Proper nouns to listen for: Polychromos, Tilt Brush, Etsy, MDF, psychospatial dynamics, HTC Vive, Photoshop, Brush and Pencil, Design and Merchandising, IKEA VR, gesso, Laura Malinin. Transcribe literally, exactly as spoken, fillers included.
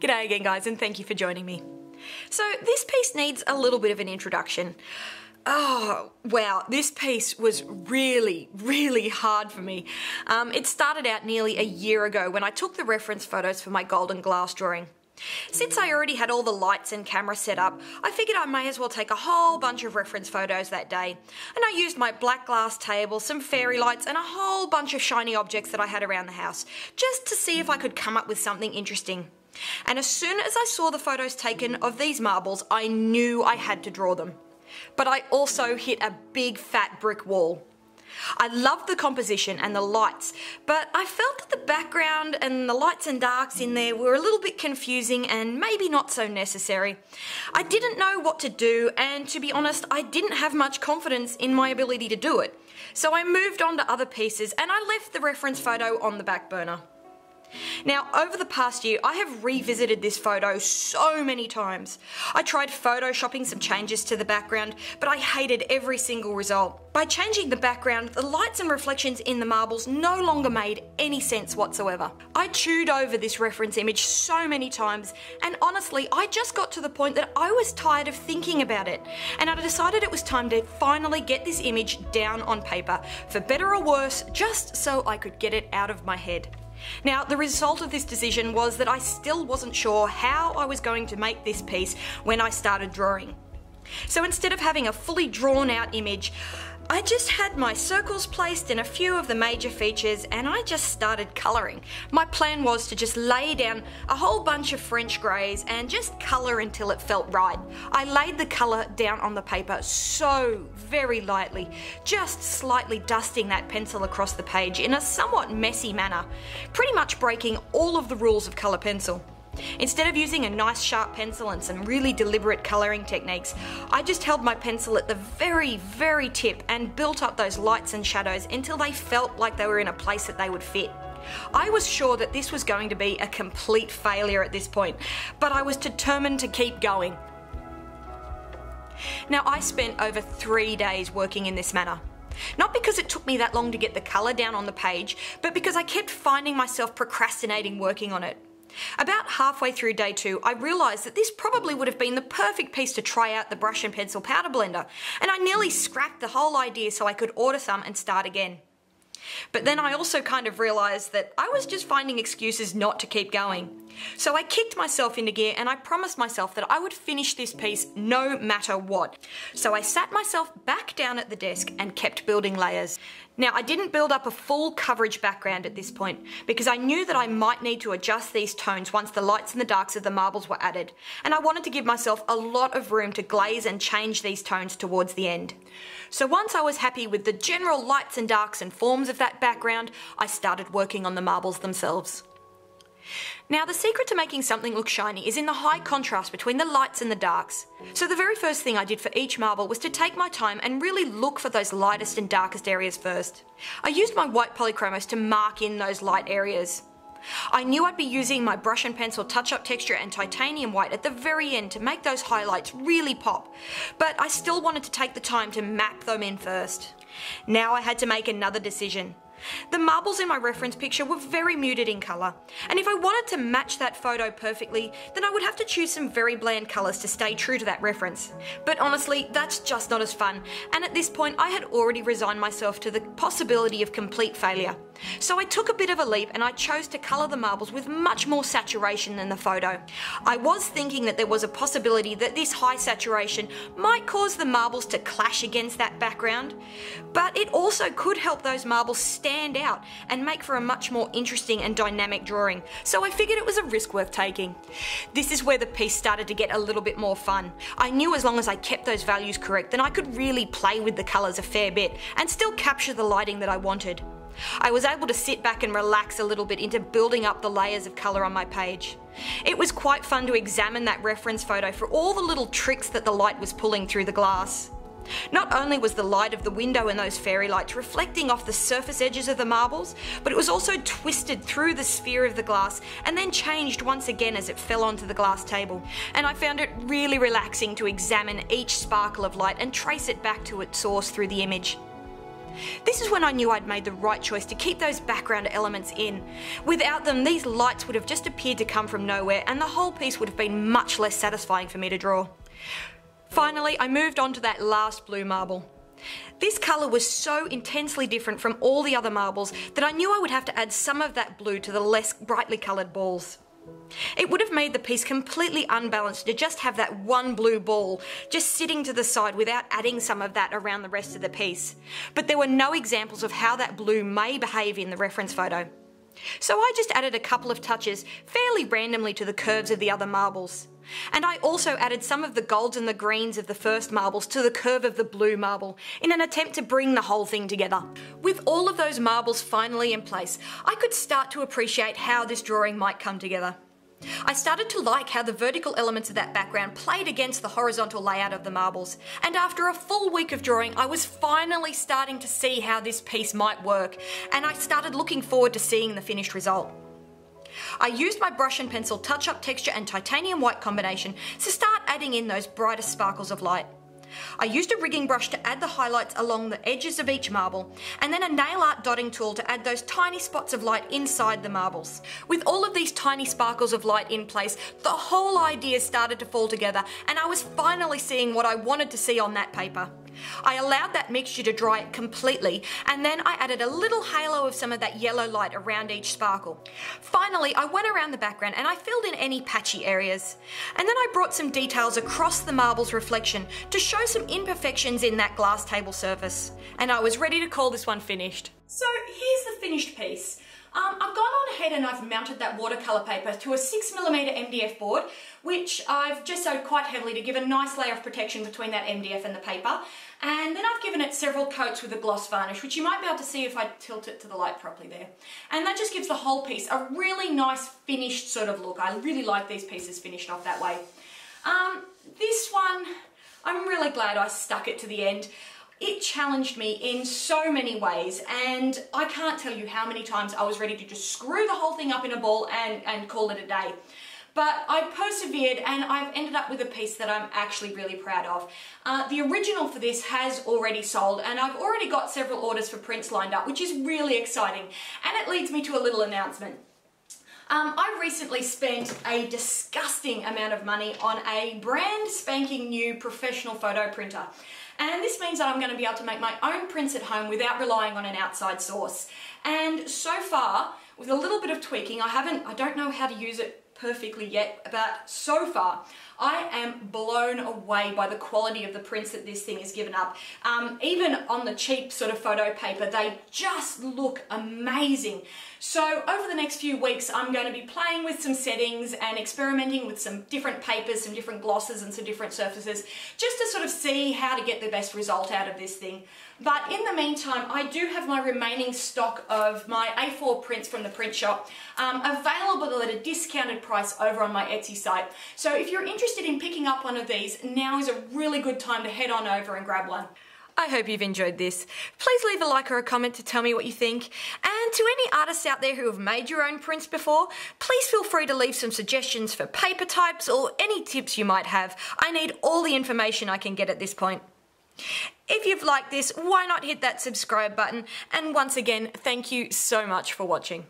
G'day again guys, and thank you for joining me. So this piece needs a little bit of an introduction. Oh, wow, this piece was really, really hard for me. Um, it started out nearly a year ago when I took the reference photos for my golden glass drawing. Since I already had all the lights and camera set up, I figured I may as well take a whole bunch of reference photos that day. And I used my black glass table, some fairy lights, and a whole bunch of shiny objects that I had around the house, just to see if I could come up with something interesting. And as soon as I saw the photos taken of these marbles, I knew I had to draw them. But I also hit a big fat brick wall. I loved the composition and the lights, but I felt that the background and the lights and darks in there were a little bit confusing and maybe not so necessary. I didn't know what to do, and to be honest, I didn't have much confidence in my ability to do it. So I moved on to other pieces and I left the reference photo on the back burner. Now, over the past year, I have revisited this photo so many times. I tried photoshopping some changes to the background, but I hated every single result. By changing the background, the lights and reflections in the marbles no longer made any sense whatsoever. I chewed over this reference image so many times, and honestly, I just got to the point that I was tired of thinking about it, and I decided it was time to finally get this image down on paper, for better or worse, just so I could get it out of my head. Now, the result of this decision was that I still wasn't sure how I was going to make this piece when I started drawing. So instead of having a fully drawn out image, I just had my circles placed in a few of the major features and I just started colouring. My plan was to just lay down a whole bunch of French greys and just colour until it felt right. I laid the colour down on the paper so very lightly, just slightly dusting that pencil across the page in a somewhat messy manner, pretty much breaking all of the rules of colour pencil. Instead of using a nice sharp pencil and some really deliberate colouring techniques, I just held my pencil at the very, very tip and built up those lights and shadows until they felt like they were in a place that they would fit. I was sure that this was going to be a complete failure at this point, but I was determined to keep going. Now, I spent over three days working in this manner. Not because it took me that long to get the colour down on the page, but because I kept finding myself procrastinating working on it. About halfway through day two, I realised that this probably would have been the perfect piece to try out the brush and pencil powder blender, and I nearly scrapped the whole idea so I could order some and start again. But then I also kind of realised that I was just finding excuses not to keep going. So I kicked myself into gear and I promised myself that I would finish this piece no matter what. So I sat myself back down at the desk and kept building layers. Now, I didn't build up a full coverage background at this point because I knew that I might need to adjust these tones once the lights and the darks of the marbles were added, and I wanted to give myself a lot of room to glaze and change these tones towards the end. So once I was happy with the general lights and darks and forms of that background, I started working on the marbles themselves. Now, the secret to making something look shiny is in the high contrast between the lights and the darks. So the very first thing I did for each marble was to take my time and really look for those lightest and darkest areas first. I used my white Polychromos to mark in those light areas. I knew I'd be using my brush and pencil touch-up texture and titanium white at the very end to make those highlights really pop, but I still wanted to take the time to map them in first. Now I had to make another decision. The marbles in my reference picture were very muted in colour, and if I wanted to match that photo perfectly, then I would have to choose some very bland colours to stay true to that reference. But honestly, that's just not as fun, and at this point I had already resigned myself to the possibility of complete failure. So I took a bit of a leap and I chose to colour the marbles with much more saturation than the photo. I was thinking that there was a possibility that this high saturation might cause the marbles to clash against that background, but it also could help those marbles stand stand out and make for a much more interesting and dynamic drawing, so I figured it was a risk worth taking. This is where the piece started to get a little bit more fun. I knew as long as I kept those values correct, then I could really play with the colours a fair bit and still capture the lighting that I wanted. I was able to sit back and relax a little bit into building up the layers of colour on my page. It was quite fun to examine that reference photo for all the little tricks that the light was pulling through the glass. Not only was the light of the window and those fairy lights reflecting off the surface edges of the marbles, but it was also twisted through the sphere of the glass and then changed once again as it fell onto the glass table. And I found it really relaxing to examine each sparkle of light and trace it back to its source through the image. This is when I knew I'd made the right choice to keep those background elements in. Without them, these lights would have just appeared to come from nowhere and the whole piece would have been much less satisfying for me to draw. Finally, I moved on to that last blue marble. This colour was so intensely different from all the other marbles that I knew I would have to add some of that blue to the less brightly coloured balls. It would have made the piece completely unbalanced to just have that one blue ball just sitting to the side without adding some of that around the rest of the piece. But there were no examples of how that blue may behave in the reference photo. So I just added a couple of touches fairly randomly to the curves of the other marbles. And I also added some of the golds and the greens of the first marbles to the curve of the blue marble in an attempt to bring the whole thing together. With all of those marbles finally in place, I could start to appreciate how this drawing might come together. I started to like how the vertical elements of that background played against the horizontal layout of the marbles, and after a full week of drawing, I was finally starting to see how this piece might work, and I started looking forward to seeing the finished result. I used my brush and pencil touch-up texture and titanium white combination to start adding in those brightest sparkles of light. I used a rigging brush to add the highlights along the edges of each marble, and then a nail art dotting tool to add those tiny spots of light inside the marbles. With all of these tiny sparkles of light in place, the whole idea started to fall together, and I was finally seeing what I wanted to see on that paper. I allowed that mixture to dry completely, and then I added a little halo of some of that yellow light around each sparkle. Finally, I went around the background and I filled in any patchy areas. And then I brought some details across the marble's reflection to show some imperfections in that glass table surface. And I was ready to call this one finished. So here's the finished piece. Um, I've gone on ahead and I've mounted that watercolour paper to a six millimeter M D F board, which I've gessoed quite heavily to give a nice layer of protection between that M D F and the paper. And then I've given it several coats with a gloss varnish, which you might be able to see if I tilt it to the light properly there. And that just gives the whole piece a really nice finished sort of look. I really like these pieces finished off that way. Um, this one, I'm really glad I stuck it to the end. It challenged me in so many ways, and I can't tell you how many times I was ready to just screw the whole thing up in a ball and, and call it a day. But I persevered and I've ended up with a piece that I'm actually really proud of. Uh, the original for this has already sold, and I've already got several orders for prints lined up, which is really exciting. And it leads me to a little announcement. Um, I recently spent a disgusting amount of money on a brand spanking new professional photo printer. And this means that I'm going to be able to make my own prints at home without relying on an outside source. And so far, with a little bit of tweaking, I haven't, I don't know how to use it perfectly yet, but so far, I am blown away by the quality of the prints that this thing has given up. Um, even on the cheap sort of photo paper, they just look amazing. So over the next few weeks, I'm going to be playing with some settings and experimenting with some different papers, some different glosses and some different surfaces, just to sort of see how to get the best result out of this thing. But in the meantime, I do have my remaining stock of my A four prints from the print shop um, available at a discounted price over on my Etsy site. So if you're interested in picking up one of these, now is a really good time to head on over and grab one. I hope you've enjoyed this. Please leave a like or a comment to tell me what you think. And to any artists out there who have made your own prints before, please feel free to leave some suggestions for paper types or any tips you might have. I need all the information I can get at this point. If you've liked this, why not hit that subscribe button? And once again, thank you so much for watching.